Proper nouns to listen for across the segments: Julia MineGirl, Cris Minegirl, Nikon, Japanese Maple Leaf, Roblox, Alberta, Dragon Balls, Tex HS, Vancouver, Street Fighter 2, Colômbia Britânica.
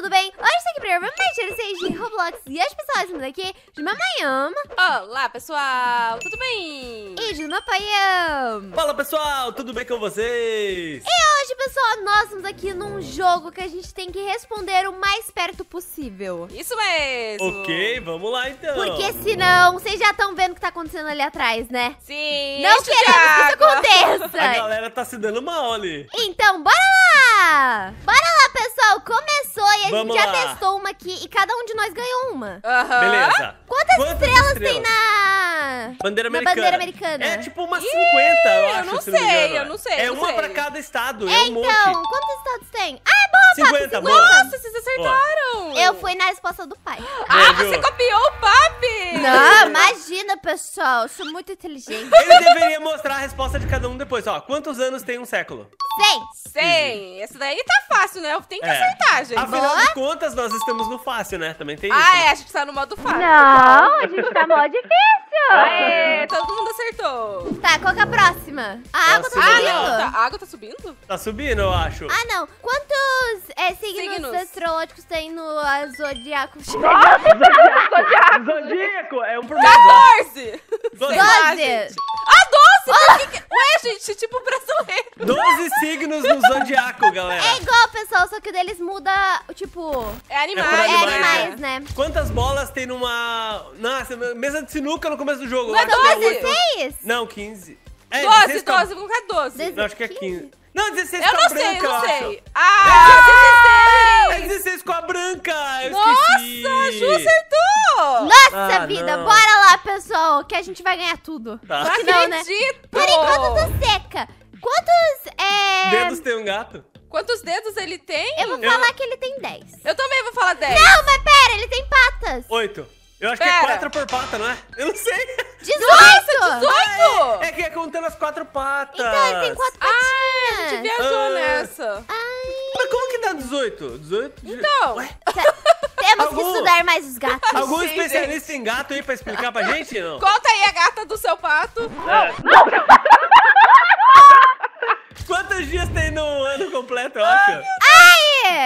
tudo bem? Hoje estou aqui para mais uma série de Roblox e as pessoas estão aqui de mamãe. Olá, pessoal, tudo bem? E de papai. Fala, pessoal, tudo bem com vocês? E hoje, pessoal, nós estamos aqui num jogo que a gente tem que responder o mais perto possível. Isso mesmo. Ok, vamos lá, então. Porque senão, vocês já estão vendo o que está acontecendo ali atrás, né? Sim. Não queremos que isso aconteça. A galera tá se dando mal ali. Então, bora lá. Bora lá, pessoal, começou e a gente já testou uma aqui e cada um de nós ganhou uma. Beleza. Quantas estrelas tem na bandeira americana? É tipo umas 50, eu acho. Eu não sei. É uma pra cada estado, então, quantos estados tem? Ah, boa, 50, boa. Nossa, vocês acertaram. Eu fui na resposta do pai. Ah, você copiou o papi. Não, imagina, pessoal, eu sou muito inteligente. Ele deveria mostrar a resposta de cada um depois, ó. Quantos anos tem um século? 100. Esse daí tá fácil, né? Tem que acertar, gente. Afinal de contas, nós estamos no fácil, né? Também tem isso. Ah, é, a gente tá no modo fácil. Não, a gente tá no modo difícil. Aê, todo mundo acertou. Tá, qual que é a próxima? A água tá subindo. Não, a água tá subindo? Tá subindo, eu acho. Ah, não. Quantos signos astrológicos tem no zodíaco? Zodíaco é um problema. 14! 12! Ah, 12! Ué, gente, tipo brasileiro. 12 signos no zodiaco, galera. É igual, pessoal, só que o deles muda, tipo... É animais, né? Quantas bolas tem numa... Nossa, mesa de sinuca no começo do jogo. Não é 12? 6? Não, 15. É, 12, vamos colocar 12. Não, acho que é 15. Não, 16 com a branca, eu não sei. Ah, é 16! É 16 com a branca, eu esqueci. Nossa, a Ju acertou! Nossa vida, bora lá, pessoal, que a gente vai ganhar tudo. Tá. Não acredito! Não, né? Por enquanto tá seca. Quantos dedos tem um gato? Quantos dedos ele tem? Eu vou falar que ele tem 10. Eu também vou falar 10. Não, mas pera, ele tem patas. 8. Eu acho que é 4 por pata, não é? Eu não sei. 18! Nossa, 18? Ah, é que é contando as 4 patas. Então, ele tem 4 patinhas. Ai, a gente viajou nessa. Ai. Mas como que dá 18? 18? Então. Ué? Temos que estudar mais os gatos. Algum especialista em gato aí pra explicar pra gente? Não? Conta aí a gata do seu pato. Quantos dias tem no ano completo, eu acho? Ai!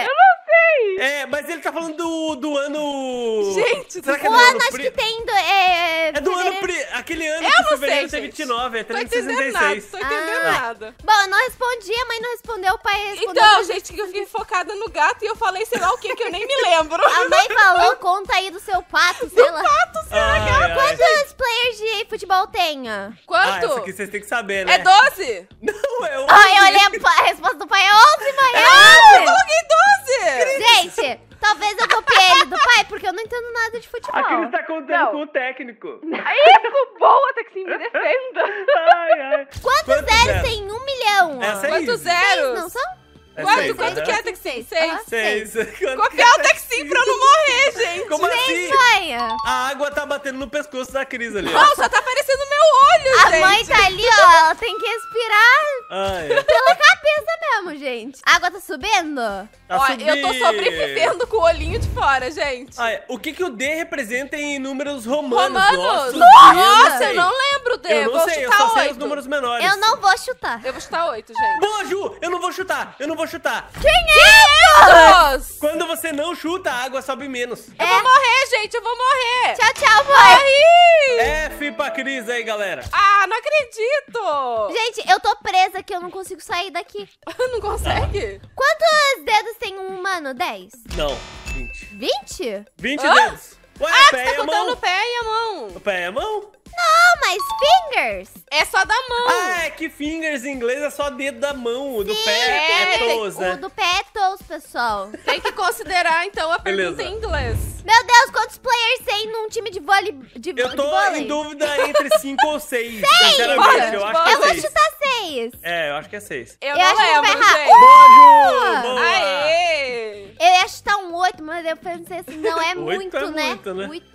Eu não sei! É, mas ele tá falando do ano... Gente, será que é do ano acho que tem... É do ano... Aquele ano que fevereiro tem 29, é 366. Tô entendendo nada. Bom, eu não respondi, a mãe não respondeu, o pai respondeu. Então, gente, que eu fiquei focada no gato e eu falei sei lá o que eu nem me lembro. A mãe falou, conta aí do seu pato, sei lá. Do pato, sei lá, gato. Quantos players de futebol tem? Quanto? Ah, isso aqui vocês têm que saber, né? É 12? Não, é 11. Eu olhei a resposta do pai, é 11, mãe. É 11. Eu coloquei 12. Gente, talvez eu copiei ele do pai, porque eu não entendo nada de futebol. Aqui ele tá contando com o técnico. Isso, boa, até que sim, me defenda. Quantos zeros tem 1 milhão? Quantos zeros? Não são? Quanto que é Texim? 6. Copiar o Texim pra eu não morrer, gente. Como assim? A água tá batendo no pescoço da Cris ali. Nossa, tá aparecendo meu olho, gente. A mãe tá ali, ó. Ela tem que respirar pela cabeça mesmo, gente. A água tá subindo? Ó, eu tô sobrevivendo com o olhinho de fora, gente. O que o D representa em números romanos? Nossa, eu não lembro o D. Eu não sei, eu só sei os números menores. Eu não vou chutar. Eu vou chutar 8, gente. Boa, Ju! Eu não vou chutar. Quem é? Quando você não chuta, a água sobe menos. Eu vou morrer, gente, eu vou morrer. Tchau, tchau, mãe. F pra Cris aí, galera. Ah, não acredito. Gente, eu tô presa aqui, eu não consigo sair daqui. Não consegue? Quantos dedos tem um humano? 10? Não, 20. 20? 20 dedos. Ué, você tá contando o pé e a mão. O pé e a mão? Não, mas fingers é só da mão. Ah, é que fingers em inglês é só dedo da mão. O do pé é toes, né? O do pé é toes, pessoal. Tem que considerar, então, a pergunta em inglês. Meu Deus, quantos players tem num time de vôlei? Eu tô em dúvida entre 5 ou 6. Sinceramente, eu acho que é 6. Eu vou chutar 6. É, eu acho que é 6. Eu não lembro, gente. Boa, Ju! Boa! Aê! Eu ia chutar um 8, mas eu pensei assim, não é muito, né?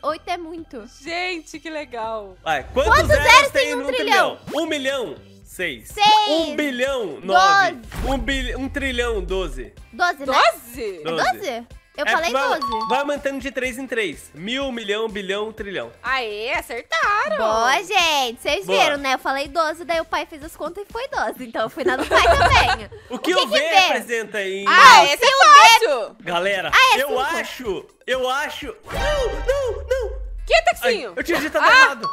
8 é muito. Gente, que legal. Vai, quantos zeros tem um trilhão? 1 milhão? 6. 1 bilhão? 9. 1 trilhão? 12. 12, né? 12? 12? Eu falei 12. Vai mantendo de 3 em 3. 1000, milhão, bilhão, trilhão. Aê, acertaram. Boa, gente. Vocês viram, né? Eu falei 12, daí o pai fez as contas e foi 12. Então eu fui na do pai também. O que o V representa aí? Ah, esse é fácil. Galera, eu acho... Não. Que, Taxinho? Eu tinha digitado errado.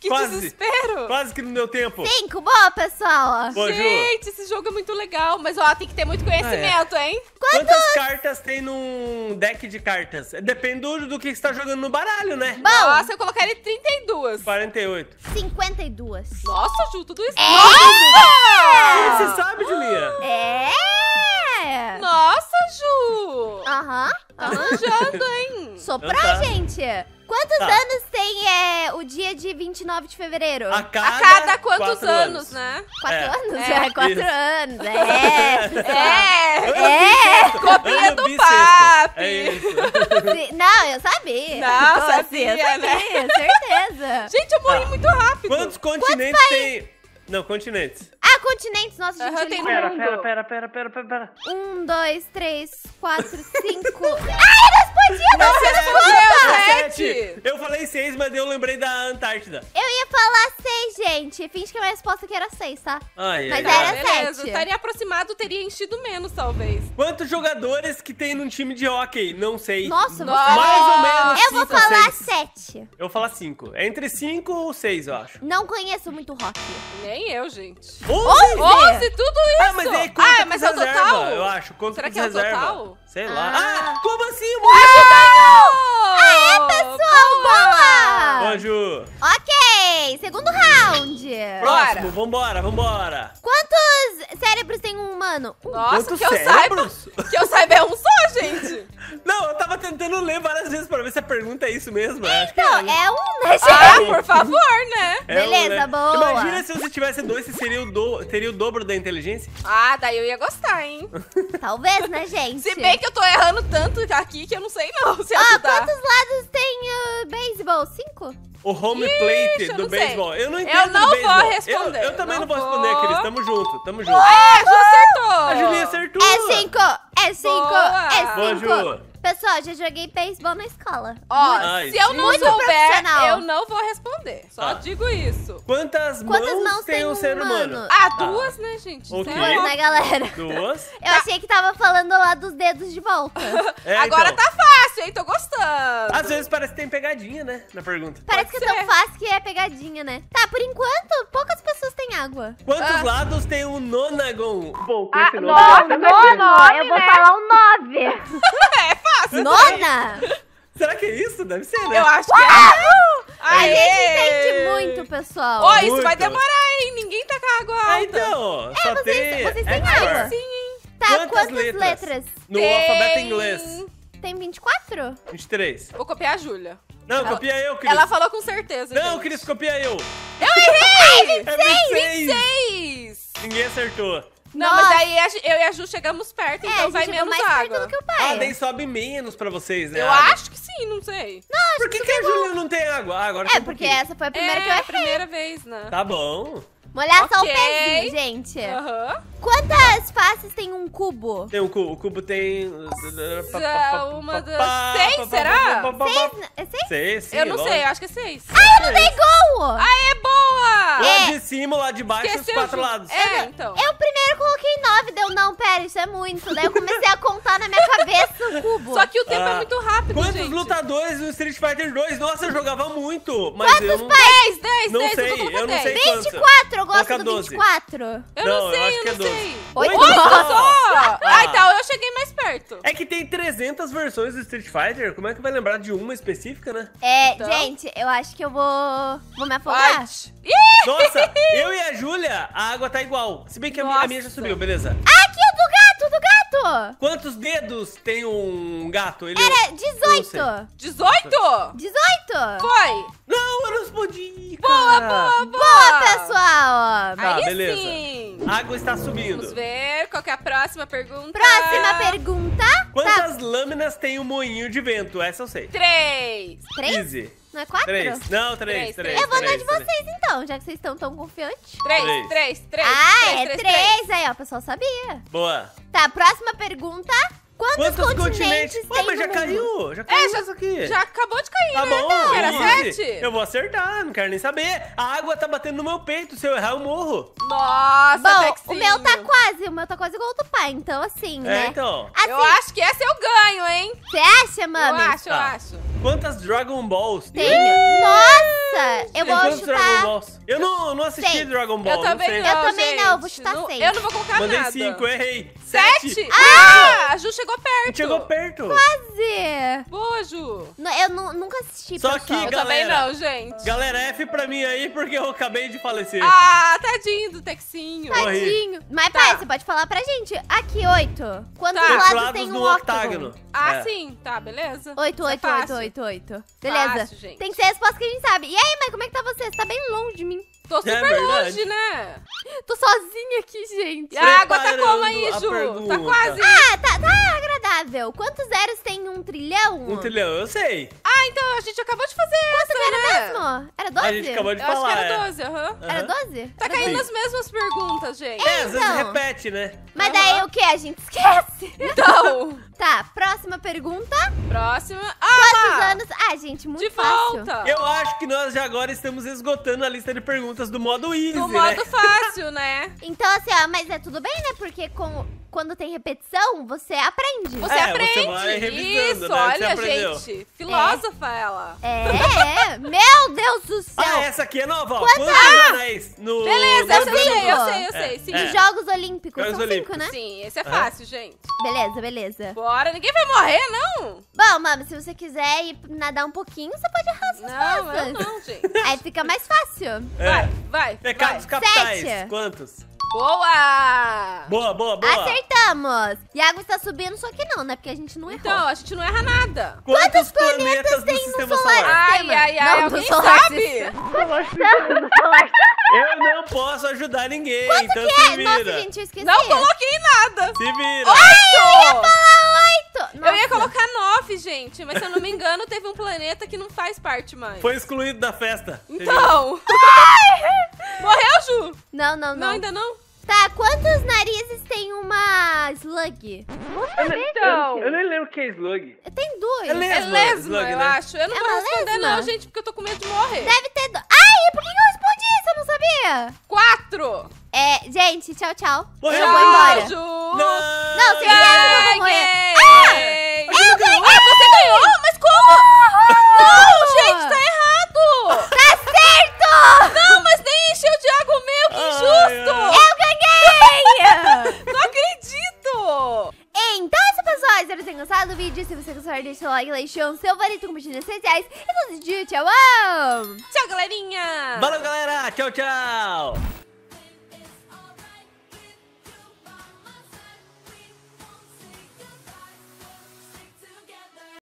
Que quase, desespero. Quase que não deu tempo. 5, boa, pessoal. Boa, gente, Ju. Esse jogo é muito legal. Mas, ó, tem que ter muito conhecimento, hein? Quantas cartas tem num deck de cartas? Depende do que você tá jogando no baralho, né? Bom, nossa, eu colocaria 32. 48. 52. Nossa, Ju, tudo isso. Nossa! Você sabe, Julia? Nossa, Ju. Aham. Tá manjando, hein? Gente. Quantos anos tem o dia de 29 de fevereiro? A cada quantos anos, né? 4 anos? É, 4 anos. Copia do papi. É isso. Não, eu sabia. Não, sabia, né? Certeza. Gente, eu morri muito rápido. Quantos continentes tem? Não, continentes. Ah, continentes, nossa, gente. Pera. 1, 2, 3, 4, 5. Ai, nós podíamos! 7! Eu falei 6, mas eu lembrei da Antártida. Eu ia falar 6, gente. Finge que a minha resposta aqui era 6, tá? Mas era 7. Estaria aproximado, teria enchido menos, talvez. Quantos jogadores que tem num time de hóquei? Não sei. Nossa, mais ou menos. Eu vou falar 7. Eu vou falar 5. É entre 5 ou 6, eu acho. Não conheço muito hóquei. Nem eu, gente. 11, tudo isso! Ah, mas aí conta mas é o total? Eu acho. Será que é o total? Sei lá. Ah, como assim? Aê, pessoal, boa! Boa, Ju. Ok, segundo round. Próximo, vambora. Quantos cérebros tem um humano? Nossa, que eu saiba é um só, gente. Não, eu tava tentando ler várias vezes pra ver se a pergunta é isso mesmo. Então, é um, né, gente? Ah, por favor, né? Beleza, boa. Imagina se você tivesse 2, você teria o dobro da inteligência? Ah, daí eu ia gostar, hein? Talvez, né, gente? Se bem que eu tô errando tanto aqui que eu não sei não se ajudar. Quantos lados tem o beisebol? 5? O home plate do beisebol. Eu não entendo do beisebol. Eu não vou responder. Eu também não vou responder, Cris. Tamo junto. É, a Ju acertou. A Julia acertou. É cinco. Boa, Ju. Pessoal, já joguei beisebol na escola. Ó, se eu não souber, eu não vou responder. Só digo isso. Quantas mãos tem um ser humano? Ah, 2, né, gente? Duas, né, galera? 2? Eu achei que tava falando lá dos dedos de volta. Agora tá fácil, hein? Tô gostando. Às vezes parece que tem pegadinha, né? Na pergunta. Parece que é tão fácil que é pegadinha, né? Tá, por enquanto, poucas pessoas têm água. Quantos lados tem um nonagon? Bom, com esse nome... Nono! Eu vou falar um 9. É fácil. Nona? Será que é isso? Deve ser, né? Eu acho que é. Aê! A gente entende muito, pessoal. Ó, isso vai demorar, hein? Ninguém tá com água alta. Então, vocês têm água. Sim, hein? Tá, quantas letras? No alfabeto inglês. Tem 24? 23. Vou copiar a Júlia. Não, copia eu, Cris. Ela falou com certeza. Não, Cris, copia eu. Eu errei! É 26! Ninguém acertou. Não, nossa, mas aí eu e a Ju chegamos perto, então vai menos água. Ah, daí sobe menos pra vocês, né? Eu acho que sim, não sei. Não, por que a Júlia não tem água? Ah, agora porque essa foi a primeira que eu errei. É a primeira vez, né? Tá bom. Molhar só o pezinho, gente. Quantas faces tem um cubo? Tem um cubo. O cubo tem... Uma, 6, será? 6? Eu não sei, eu acho que é 6. Ah, eu não dei gol! Aê, boa! Lá de cima, lá de baixo, os 4 lados. É, então. Eu primeiro coloquei 9, deu não, pera, isso é muito. Daí eu comecei a contar na minha cabeça o cubo. Só que o tempo é muito rápido, gente. Quantos lutadores no Street Fighter 2? Nossa, eu jogava muito. Mas eu não... 10, eu não sei 24, eu gosto do 24. Eu não sei, eu não sei. 8 só! Ah, então eu cheguei mais perto. É que tem 300 versões do Street Fighter, como é que vai lembrar de uma específica, né? Gente, eu acho que eu vou me afogar. Nossa, eu e a Júlia, a água tá igual. Se bem que a minha já subiu, beleza. Aqui é do gato! Quantos dedos tem um gato? Era 18! 18? 18! Foi! Não, eu não respondi, cara. Boa, pessoal! Tá, beleza. Sim. A água está subindo. Vamos ver qual que é a próxima pergunta. Próxima pergunta. Quantas lâminas tem um moinho de vento? Essa eu sei. 3. 15. Não é 4? 3. Não, 3. Eu vou na de vocês, então, já que vocês estão tão confiantes. 3. Ah, é 3. Aí, ó, o pessoal sabia. Boa. Tá, próxima pergunta. Quantos continentes? Ué, mas já caiu, isso aqui. Já acabou de cair, tá, né? Bom, não, era 7. Eu vou acertar, não quero nem saber. A água tá batendo no meu peito, se eu errar eu morro. Nossa, bom, o meu tá quase, igual ao do pai, então assim, né? Então. Assim, eu acho que essa eu ganho, hein? Você acha, mami? Eu acho, Quantas Dragon Balls? Tenho. Nossa, eu vou chutar. Dragon Balls? Eu não assisti Dragon Ball, eu também não, eu vou chutar 6. Eu não vou colocar nada. Mandei 5, errei. 7? Ah, a Ju chegou perto. Quase. Boa, Ju. Eu nunca assisti, pessoal. Eu também não, gente. Galera, F pra mim aí, porque eu acabei de falecer. Ah, tadinho do Texinho. Tadinho. Mas, pai, você pode falar pra gente. Aqui, 8. Quantos lados tem um octágono? Ah, sim. Tá, beleza. 8. Beleza. Fácil, gente. Tem que ser a resposta que a gente sabe. E aí, mãe, como é que tá você? Você tá bem longe de mim. Tô super longe, né? Tô sozinha aqui, gente. A água tá como aí, Ju? Tá quase. Ah, tá agradável. Quantos zeros tem 1 trilhão? 1 trilhão, eu sei. Ah, então a gente acabou de fazer essa, né? Era 12? A gente acabou de falar. Acho que era 12, Era 12? Tá caindo as mesmas perguntas, gente. É, às vezes repete, né? Mas daí o que? A gente esquece. Então. Tá, próxima pergunta. Quantos anos? Ah, gente, muito fácil. De volta. Eu acho que nós já agora estamos esgotando a lista de perguntas do modo easy, modo fácil, né? Então, assim, ó, mas é tudo bem, né? Porque quando tem repetição, você aprende. Você aprende. Isso, né? Olha, gente. Filósofa ela. É. Meu Deus do céu. Ah, essa aqui é nova. Quantos anéis? Beleza, essa eu sei. Sim. Jogos Olímpicos. São 5, né? Sim, esse é fácil, gente. Beleza, beleza. Bora. Ninguém vai morrer, não? Bom, mami, se você quiser ir nadar um pouquinho, você pode arrasar as costas. Não, gente. Aí fica mais fácil. Vai. Pecados capitais. 7. Quantos? Boa! Boa! Acertamos! E a água está subindo, só que não, né? Porque a gente não errou. Então, a gente não erra nada. Quantos planetas tem no solar? Ai, alguém sabe? Eu não posso ajudar ninguém, então se vira. Nossa, gente, eu esqueci. Não coloquei nada. Se vira. Ai, eu ia falar 8. Nossa. Eu ia colocar 9, gente, mas se eu não me engano, teve um planeta que não faz parte mais. Foi excluído da festa. Então. Morreu, Ju? Não. Ainda não? Tá, quantos narizes tem uma slug? Então. Eu nem lembro o que é slug. Tem 2. É lesma, eu acho. Eu não vou responder não, gente, porque eu tô com medo de morrer. Deve ter 2. Ai, por que eu respondi isso? Eu não sabia. 4. É, gente, tchau. Eu vou embora. Ju. Não, se eu não vou morrer. Ah! Eu ganhei. Ah, você ganhou? Mas como? Não, gente, tá errado. Tá certo! Não, mas nem encheu de água meu, que injusto. Eu ganhei! Não acredito! Então é isso, pessoal. Espero que tenham gostado do vídeo. Se você gostar, deixa o like, deixa o seu favorito, compartilha nas redes sociais. E todo dia, tchau! Tchau, galerinha! Valeu, galera! Tchau, tchau!